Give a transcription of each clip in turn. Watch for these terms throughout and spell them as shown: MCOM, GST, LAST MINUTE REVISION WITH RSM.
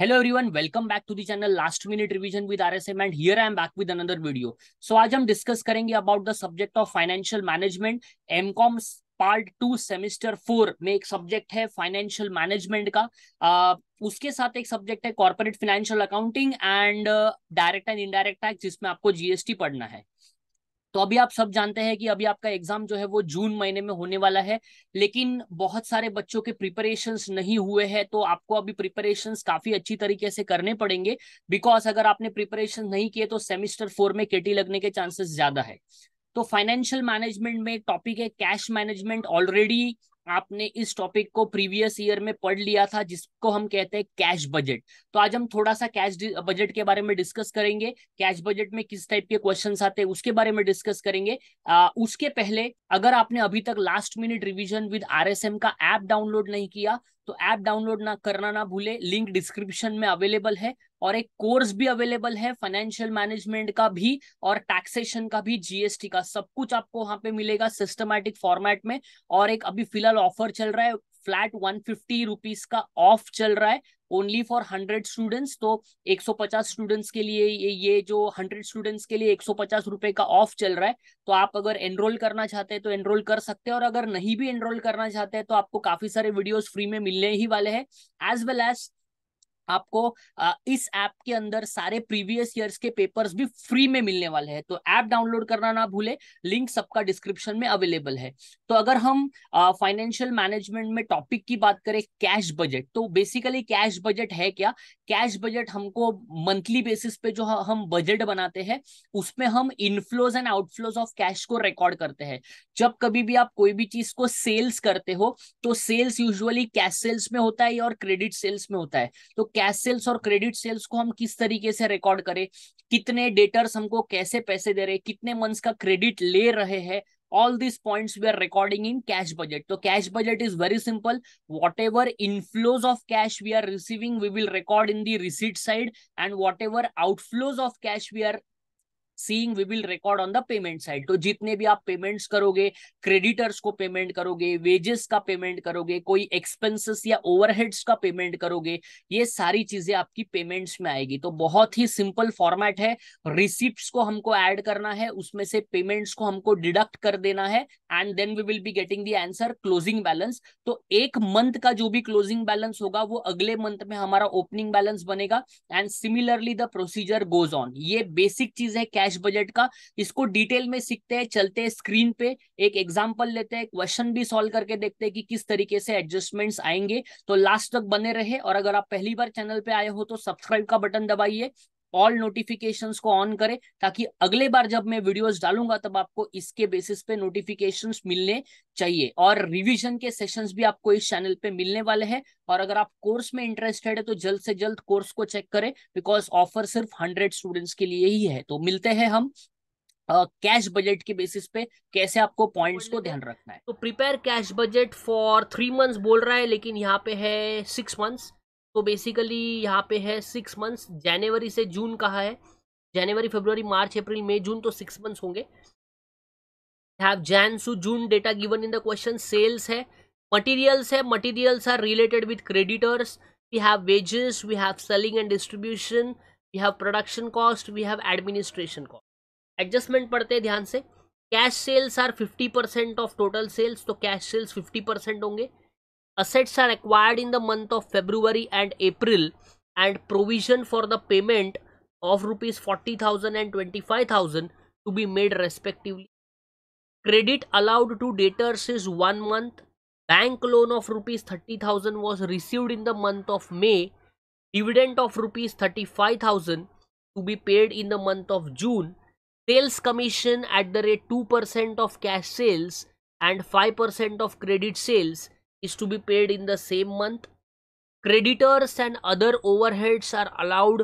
Hello everyone, welcome back to the channel last minute revision with RSM and here I am back with another video. So आज हम discuss करेंगे about the subject of financial management. MCom part 2 semester 4 में एक subject है financial management का, उसके साथ एक सब्जेक्ट है corporate financial accounting and direct and indirect tax, जिसमें आपको जीएसटी पढ़ना है। तो अभी आप सब जानते हैं कि अभी आपका एग्जाम जो है वो जून महीने में होने वाला है, लेकिन बहुत सारे बच्चों के प्रिपरेशंस नहीं हुए हैं, तो आपको अभी प्रिपरेशंस काफी अच्छी तरीके से करने पड़ेंगे, बिकॉज अगर आपने प्रिपरेशन नहीं किए तो सेमेस्टर 4 में केटी लगने के चांसेस ज्यादा है। तो फाइनेंशियल मैनेजमेंट में टॉपिक है कैश मैनेजमेंट। ऑलरेडी आपने इस टॉपिक को प्रीवियस ईयर में पढ़ लिया था, जिसको हम कहते हैं कैश बजट। तो आज हम थोड़ा सा कैश बजट के बारे में डिस्कस करेंगे, कैश बजट में किस टाइप के क्वेश्चंस आते हैं उसके बारे में डिस्कस करेंगे। उसके पहले अगर आपने अभी तक last minute revision with RSM का ऐप डाउनलोड नहीं किया तो ऐप डाउनलोड करना ना भूले, लिंक डिस्क्रिप्शन में अवेलेबल है। और एक कोर्स भी अवेलेबल है फाइनेंशियल मैनेजमेंट का भी और टैक्सेशन का भी, जीएसटी का, सब कुछ आपको वहां पे मिलेगा सिस्टमैटिक फॉर्मेट में। और एक अभी फिलहाल ऑफर चल रहा है, फ्लैट 150 रुपीज का ऑफ चल रहा है ओनली फॉर 100 स्टूडेंट्स। तो 150 स्टूडेंट्स के लिए ये जो 100 स्टूडेंट्स के लिए 150 रुपए का ऑफ चल रहा है। तो आप अगर एनरोल करना चाहते हैं तो एनरोल कर सकते हैं, और अगर नहीं भी एनरोल करना चाहते हैं तो आपको काफी सारे वीडियोस फ्री में मिलने ही वाले हैं। एज वेल एज आपको इस ऐप के अंदर सारे प्रीवियस ईयर्स के पेपर्स भी फ्री में मिलने वाले हैं। तो ऐप डाउनलोड करना ना भूले, लिंक सबका डिस्क्रिप्शन में अवेलेबल है। तो अगर हम फाइनेंशियल मैनेजमेंट में टॉपिक की बात करें कैश बजट, तो बेसिकली कैश बजट है क्या? कैश बजट हमको मंथली बेसिस पे जो हम बजट बनाते हैं उसमें हम inflows and outflows of cash को रिकॉर्ड करते हैं। जब कभी भी आप कोई भी चीज को सेल्स करते हो तो सेल्स यूजुअली कैश सेल्स में होता है और क्रेडिट सेल्स में होता है। तो कैश सेल्स और क्रेडिट सेल्स को हम किस तरीके से रिकॉर्ड करें, कितने डेटर्स हमको कैसे पैसे दे रहे, कितने मंथ्स का क्रेडिट ले रहे हैं, all these points we are recording in cash budget. So cash budget is very simple. Whatever inflows of cash we are receiving, we will record in the receipt side, and whatever outflows of cash we are seeing, we will record on the payment side. तो जितने भी आप payments करोगे, creditors को payment करोगे, wages का payment करोगे, कोई एक्सपेंसेस या ओवरहेड्स का पेमेंट करोगे, ये सारी चीजें आपकी पेमेंट्स में आएगी। तो बहुत ही सिंपल फॉर्मेट है, रिसिप्ट्स को हमको ऐड करना है, उसमें से पेमेंट्स को हमको डिडक्ट कर देना है, and then we will be getting the answer closing balance. तो एक मंथ का जो भी क्लोजिंग बैलेंस होगा वो अगले मंथ में हमारा ओपनिंग बैलेंस बनेगा, and similarly the procedure goes on. ये बेसिक चीज है कैश बजट का, इसको डिटेल में सीखते हैं। चलते हैं स्क्रीन पे, एक एग्जांपल लेते हैं, क्वेश्चन भी सॉल्व करके देखते हैं कि किस तरीके से एडजस्टमेंट्स आएंगे। तो लास्ट तक बने रहे, और अगर आप पहली बार चैनल पे आए हो तो सब्सक्राइब का बटन दबाइए, ऑल नोटिफिकेशंस को ऑन करें, ताकि अगले बार जब मैं वीडियोस डालूंगा तब आपको इसके बेसिस पे नोटिफिकेशंस मिलने चाहिए। और रिवीजन के सेशंस भी आपको इस चैनल पे मिलने वाले हैं, और अगर आप कोर्स में इंटरेस्टेड है तो जल्द से जल्द कोर्स को चेक करें, बिकॉज ऑफर सिर्फ 100 स्टूडेंट्स के लिए ही है। तो मिलते हैं हम कैश बजट के बेसिस पे कैसे आपको पॉइंट्स को ध्यान रखना है। तो prepare cash budget for 3 months बोल रहा है, लेकिन यहाँ पे है 6 मंथ्स। तो बेसिकली यहाँ पे है 6 मंथ्स, जनवरी से जून कहा है, जनवरी फरवरी मार्च अप्रैल मई जून, तो 6 मंथ्स होंगे। Have Jan to June data given in the question. Sales है, मटेरियल्स है, materials are related with creditors. We have wages, we have selling and distribution, we have production cost, we have administration cost. Adjustment पढ़ते हैं ध्यान से। Cash sales are 50% of total sales, तो cash sales 50% होंगे। Assets are acquired in the month of February and April, and provision for the payment of rupees 40,000 and 25,000 to be made respectively. Credit allowed to debtors is 1 month. Bank loan of rupees 30,000 was received in the month of May. Dividend of rupees 35,000 to be paid in the month of June. Sales commission at the rate 2% of cash sales and 5% of credit sales is to be paid in the same month. Creditors and other overheads are allowed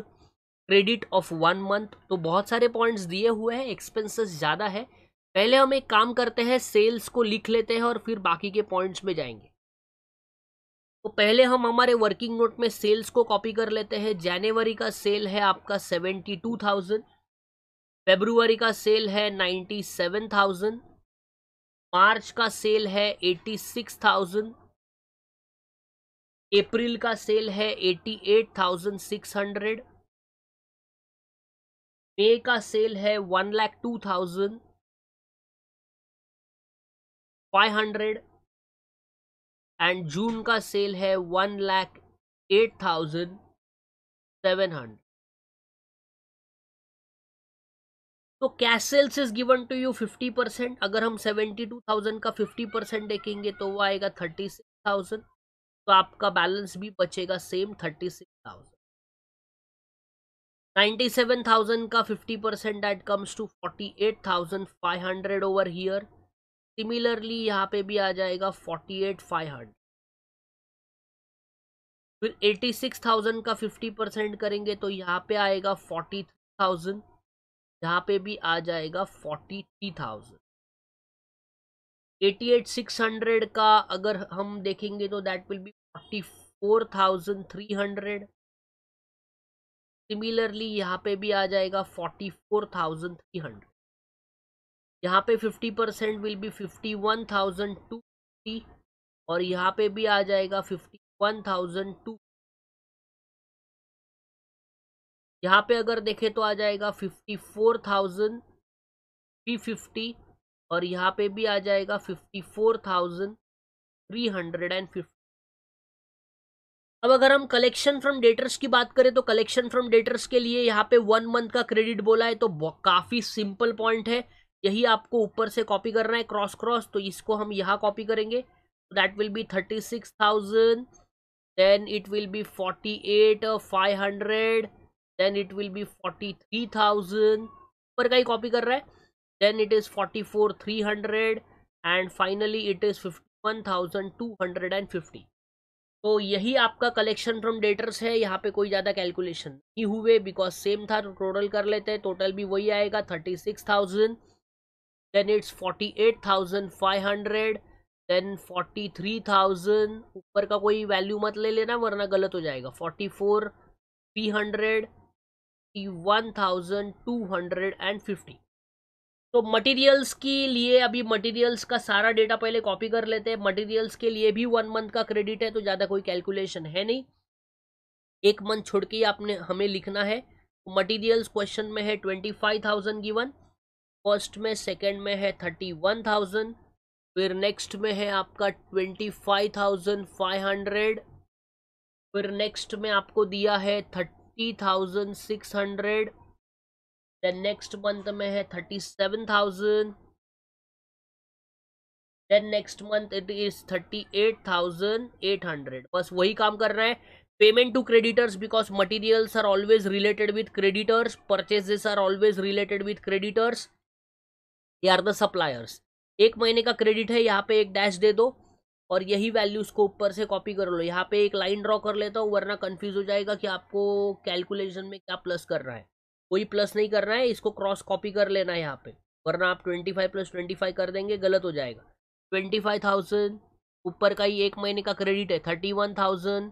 credit of 1 month. तो बहुत सारे points दिए हुए हैं, expenses ज़्यादा है। पहले हम एक काम करते हैं, सेल्स को लिख लेते हैं और फिर बाकी के पॉइंट्स में जाएंगे। तो पहले हम हमारे वर्किंग नोट में सेल्स को कॉपी कर लेते हैं। जनवरी का सेल है आपका 72,000, फरवरी का सेल है 97,000, मार्च का सेल है 86,000, अप्रैल का सेल है 88,600, मई का सेल है 1,02,500 एंड जून का सेल है 1,08,700. तो cash sales is given to you 50%. अगर हम 72,000 का 50% देखेंगे तो वो आएगा 36,000. तो आपका बैलेंस भी बचेगा सेम 36,000. 97,000 का 50% that comes to 48,500 over here. Similarly यहाँ पे भी आ जाएगा 48,500. फिर 86,000 का 50% करेंगे तो यहाँ पे आएगा 43,000. यहाँ पे भी आ जाएगा 43,000. 88,600 का अगर हम देखेंगे तो दैट विल बी 44,300. सिमिलरली यहाँ पे भी आ जाएगा 44,300. यहाँ पे 50% विल बी 51,250 और यहाँ पे भी आ जाएगा 51,200. यहाँ पे अगर देखें तो आ जाएगा 54,350 और यहाँ पे भी आ जाएगा 54,350. अब अगर हम कलेक्शन फ्रॉम डेटर्स की बात करें तो कलेक्शन फ्रॉम डेटर्स के लिए यहाँ पे 1 मंथ का क्रेडिट बोला है. तो काफ़ी सिंपल पॉइंट है, यही आपको ऊपर से कॉपी करना है क्रॉस. तो इसको हम यहाँ कॉपी करेंगे तो that will be 36,000, then it will be 48,500, then it will be 43,000. ऊपर का ही कॉपी कर रहा है. Then it is 44,300 and finally it is 51,250. तो यही आपका कलेक्शन फ्रॉम डेटर्स है. यहाँ पे कोई ज़्यादा कैलकुलेशन नहीं हुए बिकॉज सेम था. तो टोटल कर लेते हैं. टोटल भी वही आएगा 36,000, देन इट्स 48,500, देन 43,000. ऊपर का कोई वैल्यू मत ले लेना वरना गलत हो जाएगा. 44,300, 51,250. तो मटेरियल्स के लिए अभी मटेरियल्स का सारा डेटा पहले कॉपी कर लेते हैं. मटेरियल्स के लिए भी 1 मंथ का क्रेडिट है तो ज़्यादा कोई कैलकुलेशन है नहीं. 1 मंथ छोड़ के आपने हमें लिखना है. मटेरियल्स क्वेश्चन में है 25,000 गिवन, फर्स्ट में, सेकंड में है 31,000, फिर नेक्स्ट में है आपका 25,500, फिर नेक्स्ट में आपको दिया है 30,600, देन नेक्स्ट मंथ में है 37,000, then next month it is 38,800. बस वही काम कर रहा है. Payment to creditors because materials are always related with creditors, purchases are always related with creditors, they are the suppliers. 1 महीने का क्रेडिट है. यहाँ पे एक डैश दे दो और यही वैल्यूज को ऊपर से कॉपी कर लो. यहाँ पे एक लाइन ड्रॉ कर लेता हूँ वरना कन्फ्यूज हो जाएगा कि आपको कैलकुलेशन में क्या प्लस करना है. कोई प्लस नहीं करना है, इसको क्रॉस कॉपी कर लेना है यहाँ पे वरना आप 25 + 25 कर देंगे गलत हो जाएगा. 25,000 ऊपर का ही 1 महीने का क्रेडिट है 31,000,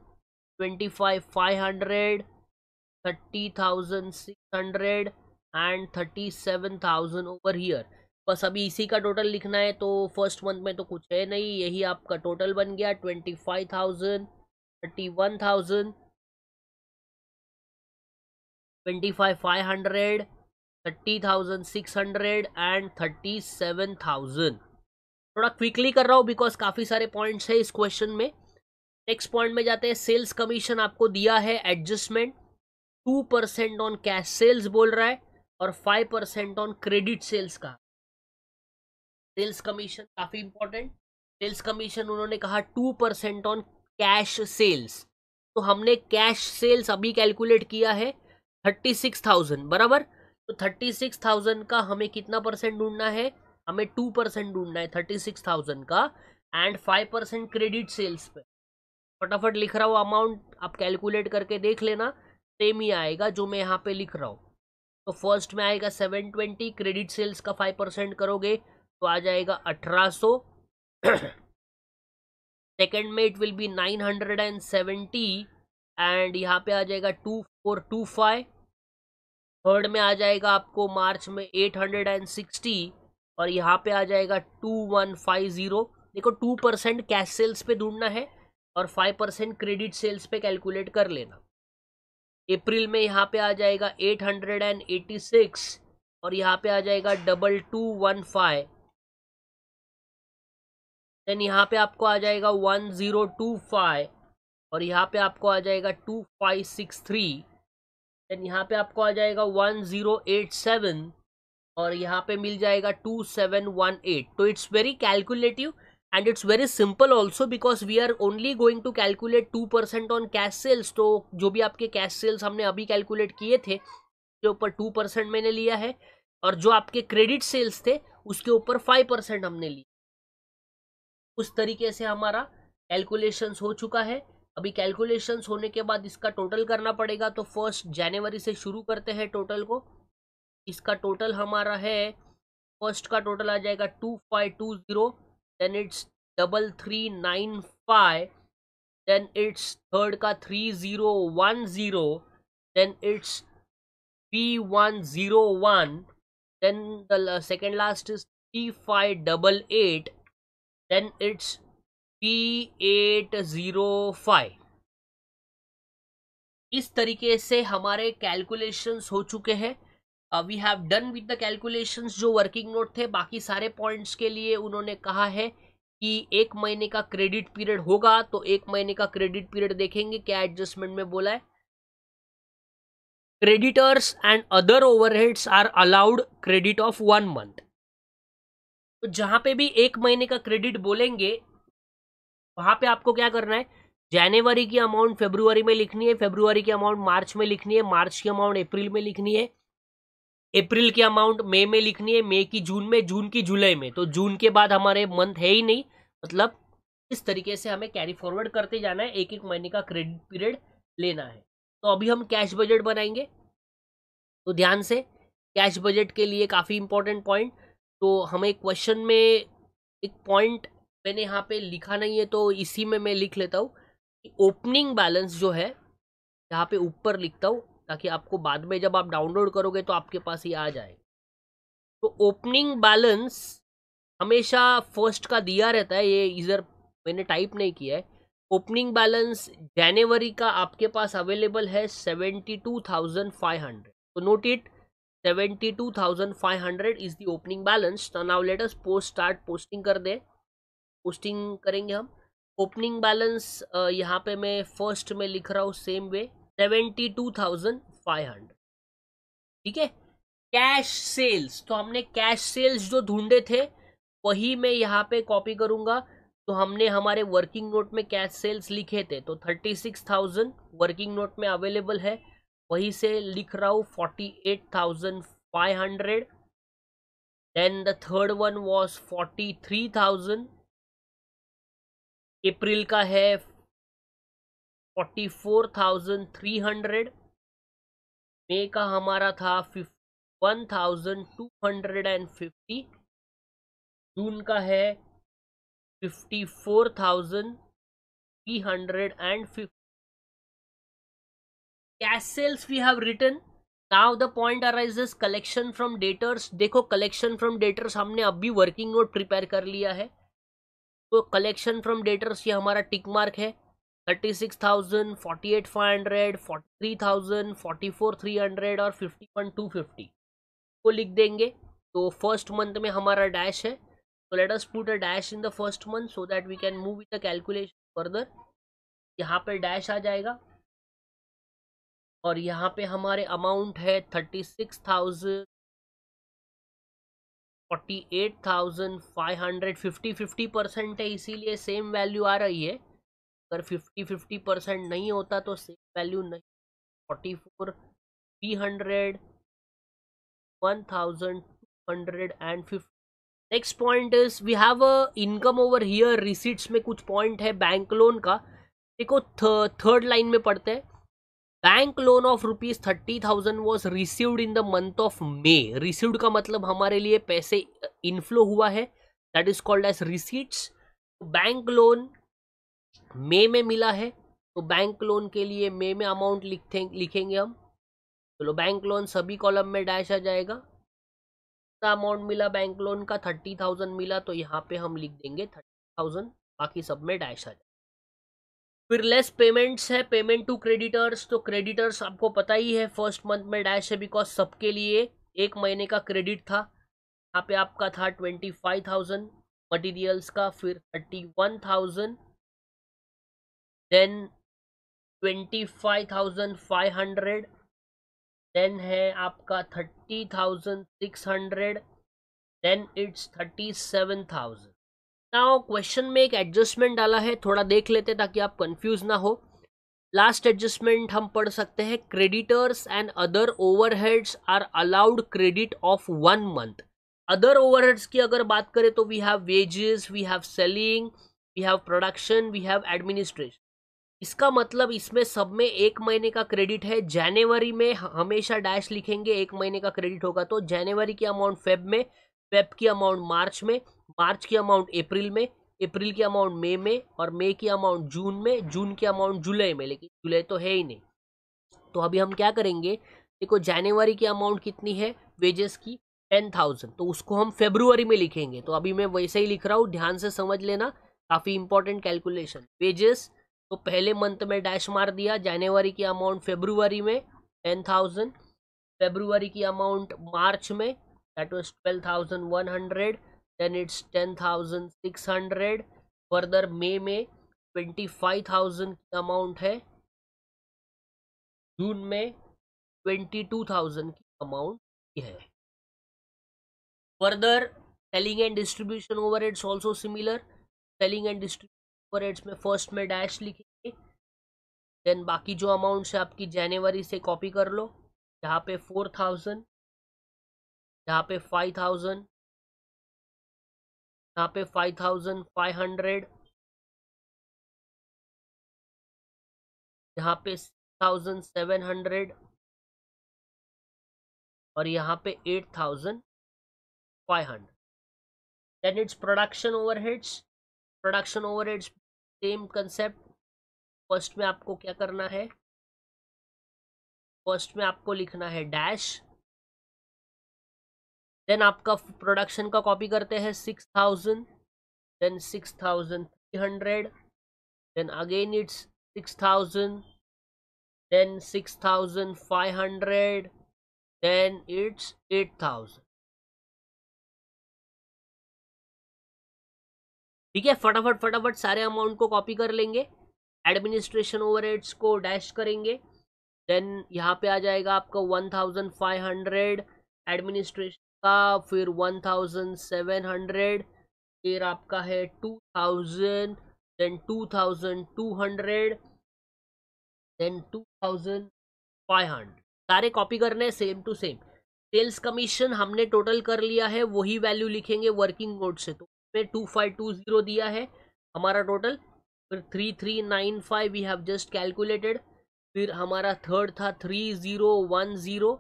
25,500, 30,600 एंड 37,000 ओवर हियर. बस अभी इसी का टोटल लिखना है. तो फर्स्ट मंथ में तो कुछ है नहीं, यही आपका टोटल बन गया 25,000, 31,000, 25,500, 30,600 एंड 37,000. थोड़ा क्विकली कर रहा हूँ बिकॉज काफ़ी सारे पॉइंट्स है इस क्वेश्चन में. नेक्स्ट पॉइंट में जाते हैं. सेल्स कमीशन आपको दिया है एडजस्टमेंट 2% ऑन कैश सेल्स बोल रहा है और 5% ऑन क्रेडिट सेल्स का. सेल्स कमीशन काफ़ी इंपॉर्टेंट. सेल्स कमीशन उन्होंने कहा 2% ऑन कैश सेल्स. तो हमने कैश सेल्स अभी कैलकुलेट किया है 36,000 बराबर. तो 36,000 का हमें कितना परसेंट ढूंढना है? हमें 2% ढूंढना है 36,000 का एंड 5% क्रेडिट सेल्स पे. फटाफट लिख रहा हूँ अमाउंट, आप कैलकुलेट करके देख लेना. सेम ही आएगा जो मैं यहाँ पे लिख रहा हूँ. तो फर्स्ट में आएगा 720, क्रेडिट सेल्स का 5% करोगे तो आ जाएगा 1,800. सेकेंड में इट विल बी 970 एंड यहाँ पे आ जाएगा 2425. थर्ड में आ जाएगा आपको मार्च में 860 और यहाँ पे आ जाएगा 2150. देखो 2% कैश सेल्स पे ढूंढना है और 5% क्रेडिट सेल्स पे कैलकुलेट कर लेना। अप्रैल में यहाँ पे आ जाएगा 886 और यहाँ पे आ जाएगा 2215, देन यहाँ पे आपको आ जाएगा 1025 और यहाँ पे आपको आ जाएगा 2563, देन यहाँ पे आपको आ जाएगा 1087 और यहाँ पे मिल जाएगा 2718। तो it's very calculative and it's very simple also because we are only going to calculate 2% on cash sales। तो जो भी आपके cash sales हमने अभी calculate किए थे उसके ऊपर 2% मैंने लिया है और जो आपके credit sales थे उसके ऊपर 5% हमने लिया। उस तरीके से हमारा calculations हो चुका है। अभी calculations होने के बाद इसका total करना पड़ेगा। तो 1 जनवरी से शुरू करते हैं total को। इसका total हमारा है, first का total आ जाएगा 2520, then it's 3395, then it's third का 3010, then it's P101, then the second last is P588, then it's P805। इस तरीके से हमारे calculations हो चुके हैं। We have done with the calculations. जो वर्किंग नोट थे बाकी सारे पॉइंट्स के लिए उन्होंने कहा है कि 1 महीने का क्रेडिट पीरियड होगा, तो 1 महीने का क्रेडिट पीरियड देखेंगे क्या एडजस्टमेंट में बोला है। Creditors and other overheads are allowed credit of 1 month. तो जहां पे भी 1 महीने का क्रेडिट बोलेंगे वहां पे आपको क्या करना है, जनवरी की अमाउंट फरवरी में लिखनी है, फरवरी की अमाउंट मार्च में लिखनी है, मार्च की अमाउंट अप्रैल में लिखनी है, अप्रैल की अमाउंट मई में लिखनी है, मई की जून में, जून की जुलाई में। तो जून के बाद हमारे मंथ है ही नहीं, मतलब इस तरीके से हमें कैरी फॉरवर्ड करते जाना है, 1-1 महीने का क्रेडिट पीरियड लेना है। तो अभी हम कैश बजट बनाएंगे, तो ध्यान से कैश बजट के लिए काफ़ी इंपॉर्टेंट पॉइंट। तो हमें क्वेश्चन में एक पॉइंट मैंने यहाँ पे लिखा नहीं है तो इसी में मैं लिख लेता हूँ कि ओपनिंग बैलेंस जो है यहाँ पे ऊपर लिखता हूँ ताकि आपको बाद में जब आप डाउनलोड करोगे तो आपके पास ये आ जाए। तो ओपनिंग बैलेंस हमेशा फर्स्ट का दिया रहता है, ये इधर मैंने टाइप नहीं किया है। ओपनिंग बैलेंस जनवरी का आपके पास अवेलेबल है 72,500। तो note it, 72,500 is the opening balance. तो now let us start posting कर दे। पोस्टिंग करेंगे हम। ओपनिंग बैलेंस यहाँ पे मैं फर्स्ट में लिख रहा हूँ सेम वे 72,500। ठीक है। कैश सेल्स, तो हमने कैश सेल्स जो ढूंढे थे वही मैं यहाँ पे कॉपी करूँगा। तो हमने हमारे वर्किंग नोट में कैश सेल्स लिखे थे, तो 36,000 वर्किंग नोट में अवेलेबल है, वही से लिख रहा हूँ 48,500। Then the third one was 43,000। April का है 44,300, मे का हमारा था 51,250, जून का है 54,350। Cash sales we have written. Now the point arises collection from debtors. देखो कलेक्शन फ्रॉम डेटर्स हमने अभी वर्किंग नोट प्रिपेयर कर लिया है, तो कलेक्शन फ्रॉम डेटर्स ये हमारा टिक मार्क है। 36,000, 48,500, 43,000, 44,300 और 51,250 को लिख देंगे। तो फर्स्ट मंथ में हमारा डैश है, तो let us put a dash in the first month so that we can move with the calculation further. यहाँ पे डैश आ जाएगा और यहाँ पे हमारे अमाउंट है 36,000, 48,500, 50% है इसीलिए सेम वैल्यू आ रही है। अगर 50% नहीं होता तो सेम वैल्यू नहीं। 44,300, 1,250। Next point is we have a income over here. Receipts में कुछ पॉइंट है बैंक लोन का। देखो थर्ड लाइन में पढ़ते हैं, bank loan of rupees 30,000 was received in the month of May. Received का मतलब हमारे लिए पैसे इनफ्लो हुआ है, that is called as receipts. Bank loan मई में मिला है, तो बैंक लोन के लिए मई में अमाउंट लिखेंगे हम। चलो बैंक लोन सभी कॉलम में डैश आ जाएगा। कितना अमाउंट मिला बैंक लोन का, 30,000 मिला, तो यहाँ पे हम लिख देंगे 30,000, बाकी सब में डैश आ जाएगा। फिर लेस पेमेंट्स है, पेमेंट टू क्रेडिटर्स, तो क्रेडिटर्स आपको पता ही है फर्स्ट मंथ में डैश है बिकॉज सबके लिए एक महीने का क्रेडिट था। यहाँ पे आपका था 25,000 मटीरियल्स का, फिर 31,000, देन 25,500, देन है आपका 30,600, देन इट्स 37,000। नाउ क्वेश्चन में एक एडजस्टमेंट डाला है, थोड़ा देख लेते ताकि आप कंफ्यूज ना हो। लास्ट एडजस्टमेंट हम पढ़ सकते हैं, creditors and other overheads are allowed credit of 1 month. Other overheads की अगर बात करें तो we have wages, we have selling, we have production, we have administration. इसका मतलब इसमें सब में एक महीने का क्रेडिट है। जनवरी में हमेशा डैश लिखेंगे, एक महीने का क्रेडिट होगा, तो जनवरी की अमाउंट फेब में, फेब की अमाउंट मार्च में, मार्च की अमाउंट अप्रैल में, अप्रैल की अमाउंट मई में, और मई की अमाउंट जून में, जून की अमाउंट जुलाई में, लेकिन जुलाई तो है ही नहीं। तो अभी हम क्या करेंगे, देखो जनवरी की अमाउंट कितनी है वेजेस की 10,000, तो उसको हम फरवरी में लिखेंगे। तो अभी मैं वैसे ही लिख रहा हूँ, ध्यान से समझ लेना, काफ़ी इंपॉर्टेंट कैलकुलेशन। वेजेस तो पहले मंथ में डैश मार दिया, जनवरी की अमाउंट फरवरी में 10,000, फरवरी की अमाउंट मार्च में that was 12,100, then it's 10,600, further मई में 25,000 की अमाउंट है, जून में 22,000 की अमाउंट है। Further selling and distribution overheads also similar, selling and distribution overheads में फर्स्ट में डैश लिखेंगे, देन बाकी जो अमाउंट्स है आपकी जनवरी से कॉपी कर लो, यहाँ पे 4,000, यहाँ पे 5,000, यहाँ पे 5,500, यहाँ पे 6,700 और यहाँ पे 8,500। Then it's production overheads, production overheads same concept. First में आपको क्या करना है, फर्स्ट में आपको लिखना है डैश, देन आपका प्रोडक्शन का कॉपी करते हैं 6,000, then 6,300, then again it's 6,000, then 6,500, then it's 8,000। ठीक है, फटाफट फटाफट सारे अमाउंट को कॉपी कर लेंगे। एडमिनिस्ट्रेशन ओवरहेड्स को डैश करेंगे, देन यहाँ पे आ जाएगा आपका 1,500 एडमिनिस्ट्रेशन का, फिर 1,700, फिर आपका है 2,000, देन 2,200, देन 2,500। सारे कॉपी करने same to same. Sales commission हमने टोटल कर लिया है, वही वैल्यू लिखेंगे वर्किंग नोट से, तो उसमें 2520 दिया है हमारा टोटल, फिर 3395 वी हैव जस्ट कैलकुलेटेड, फिर हमारा थर्ड था 3010,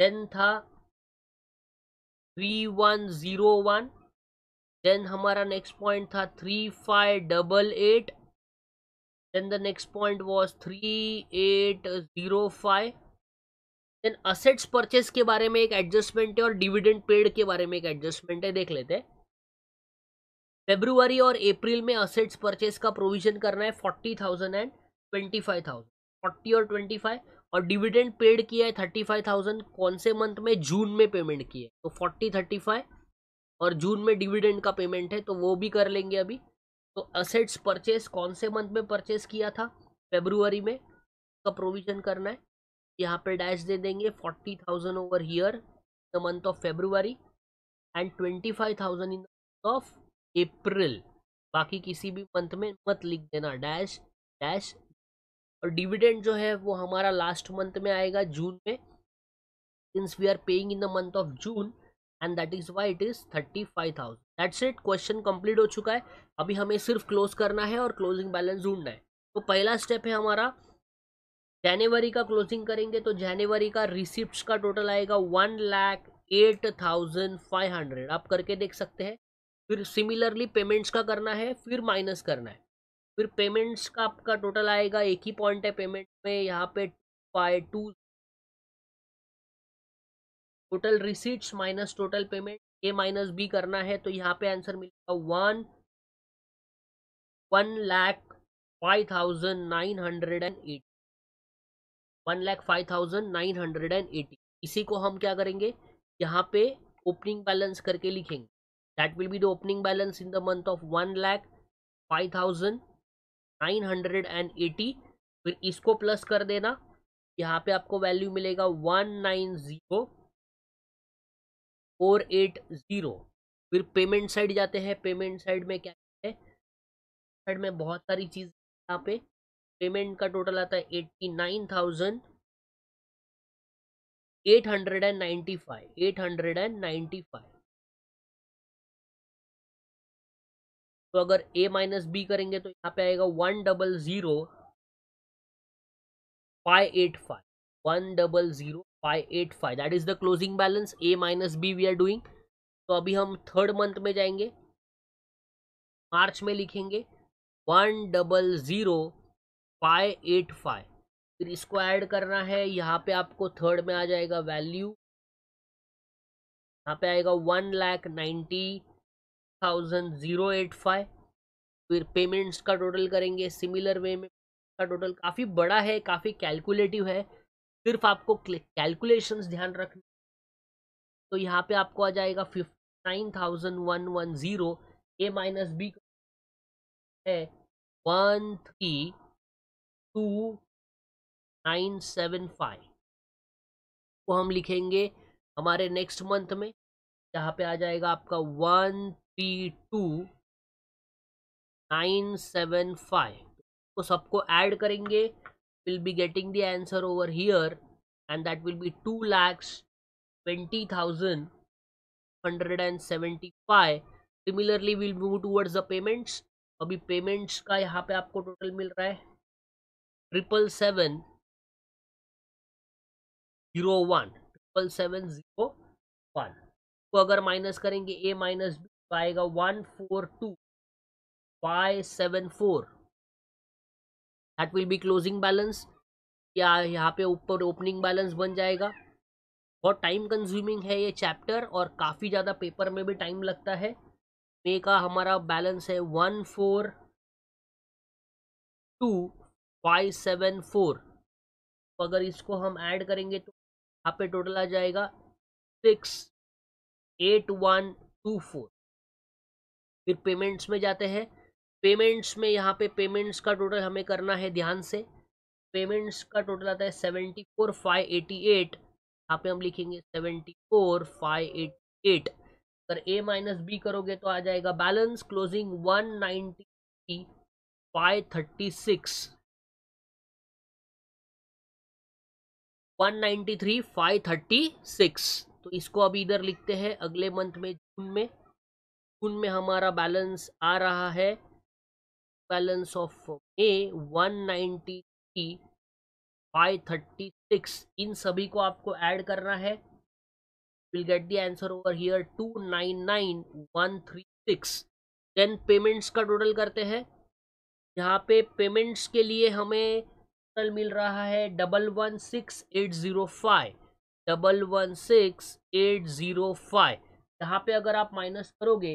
देन था 3101, देन हमारा नेक्स्ट पॉइंट था 3588, then the next point was 3805। Then assets purchase के बारे में एक एडजस्टमेंट है और डिविडेंड पेड के बारे में एक एडजस्टमेंट है, देख लेते हैं। फरवरी और अप्रैल में असेट्स परचेस का प्रोविजन करना है 40,000 एंड 25,000, 40 और 25, और डिविडेंड पेड किया है 35,000। कौन से मंथ में, जून में पेमेंट किया है, तो 40, 35 और जून में डिविडेंड का पेमेंट है, तो वो भी कर लेंगे अभी। तो असेट्स परचेस कौन से मंथ में परचेस किया था, फरवरी में, उसका प्रोविजन करना है, यहाँ पे डैश दे देंगे 40,000 over here the month of February and 25,000 in the month of April. बाकी किसी भी मंथ में मत लिख देना डैश डैश। और डिविडेंड जो है वो हमारा लास्ट मंथ में आएगा, जून में, since we are paying in the month of June and that is why it is 35,000। That's it, question complete हो चुका है। अभी हमें सिर्फ क्लोज करना है और क्लोजिंग बैलेंस ढूंढना है। तो पहला स्टेप है हमारा, जनवरी का क्लोजिंग करेंगे, तो जनवरी का रिसिप्ट का टोटल आएगा 1,08,500, आप करके देख सकते हैं। फिर सिमिलरली पेमेंट्स का करना है, फिर माइनस करना है, फिर पेमेंट्स का आपका टोटल आएगा, एक ही पॉइंट है पेमेंट में, यहाँ पे 2, total receipts minus total payment, A minus B करना है, तो यहाँ पे आंसर मिलेगा 1,01,00,000 5,980 1,05,980। इसी को हम क्या करेंगे यहाँ पे ओपनिंग बैलेंस करके लिखेंगे। That will be the opening balance in the month of 1,05,980। फिर इसको प्लस कर देना, यहाँ पे आपको वैल्यू मिलेगा 1,90,480। फिर पेमेंट साइड जाते हैं। पेमेंट साइड में क्या है, साइड में बहुत सारी चीज़ यहाँ पे पेमेंट का टोटल आता है 89,895। तो अगर A माइनस बी करेंगे तो यहाँ पे आएगा 1,00,585 1,00,585। That is the closing balance A minus B we are doing. तो अभी हम थर्ड मंथ में जाएंगे, मार्च में लिखेंगे 1,00,585। फिर इसको ऐड करना है, यहाँ पे आपको थर्ड में आ जाएगा वैल्यू, यहाँ पे आएगा 1,90,085। फिर पेमेंट्स का टोटल करेंगे सिमिलर वे में। का टोटल काफ़ी बड़ा है, काफ़ी कैलकुलेटिव है, सिर्फ आपको कैलकुलेशंस ध्यान रखना। तो यहाँ पे आपको आ जाएगा 59,110। ए माइनस बी है 1,32,975। वो हम लिखेंगे हमारे नेक्स्ट मंथ में, यहाँ पे आ जाएगा आपका 1,32,975। तो सबको ऐड करेंगे, will be getting the answer over here and that will be 2,20,175। Similarly will move towards the payments. अभी पेमेंट्स का यहाँ पे आपको टोटल मिल रहा है 7,7,7,0,1 को अगर माइनस करेंगे ए माइनस बी आएगा 1,42,574। That will be closing balance. या यहाँ पे ऊपर ओपनिंग बैलेंस बन जाएगा। बहुत टाइम कंज्यूमिंग है ये चैप्टर और काफ़ी ज़्यादा पेपर में भी टाइम लगता है। मे का हमारा बैलेंस है 1,42,574। अगर इसको हम ऐड करेंगे तो यहाँ पे टोटल आ जाएगा 6,8124। फिर पेमेंट्स में जाते हैं। पेमेंट्स में यहाँ पे पेमेंट्स का टोटल हमें करना है ध्यान से। पेमेंट्स का टोटल आता है 74,588। यहाँ पे हम लिखेंगे 74,588। अगर ए माइनस बी करोगे तो आ जाएगा बैलेंस क्लोजिंग 193,536 193,536। तो इसको अभी इधर लिखते हैं। अगले मंथ में जून में हमारा बैलेंस आ रहा है, बैलेंस ऑफ ए 193,536। इन सभी को आपको ऐड करना है, will get the answer over here 2,99,136। Then payments का टोटल करते हैं। यहाँ पे पेमेंट्स के लिए हमें टोटल मिल रहा है 1,16,805 1,16,805। यहाँ पे अगर आप माइनस करोगे,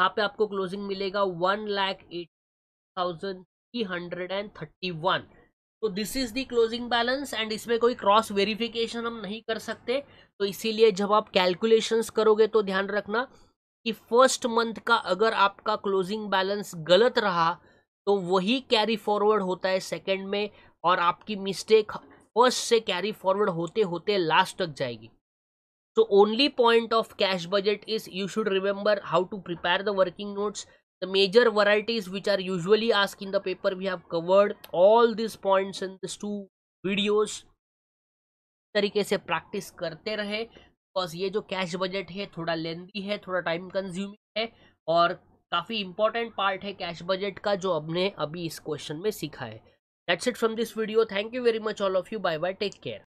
यहाँ पे आपको क्लोजिंग मिलेगा 1,08,331। तो this is the closing balance and इसमें कोई क्रॉस वेरिफिकेशन हम नहीं कर सकते। तो इसीलिए जब आप कैलकुलेशंस करोगे तो ध्यान रखना कि फर्स्ट मंथ का अगर आपका क्लोजिंग बैलेंस गलत रहा तो वही कैरी फॉरवर्ड होता है सेकेंड में, और आपकी मिस्टेक फर्स्ट से कैरी फॉरवर्ड होते होते लास्ट तक जाएगी। So only point of cash budget is you should remember how to prepare the working notes. The major varieties which are usually asked in the paper, we have covered all these points in these two videos. तरीके से practice करते रहे, because ये जो cash budget है थोड़ा lengthy है, थोड़ा टाइम कंज्यूमिंग है और काफ़ी इंपॉर्टेंट पार्ट है कैश बजट का जो हमने अभी इस क्वेश्चन में सीखा है। That's it from this video. Thank you very much all of you. Bye bye. Take care.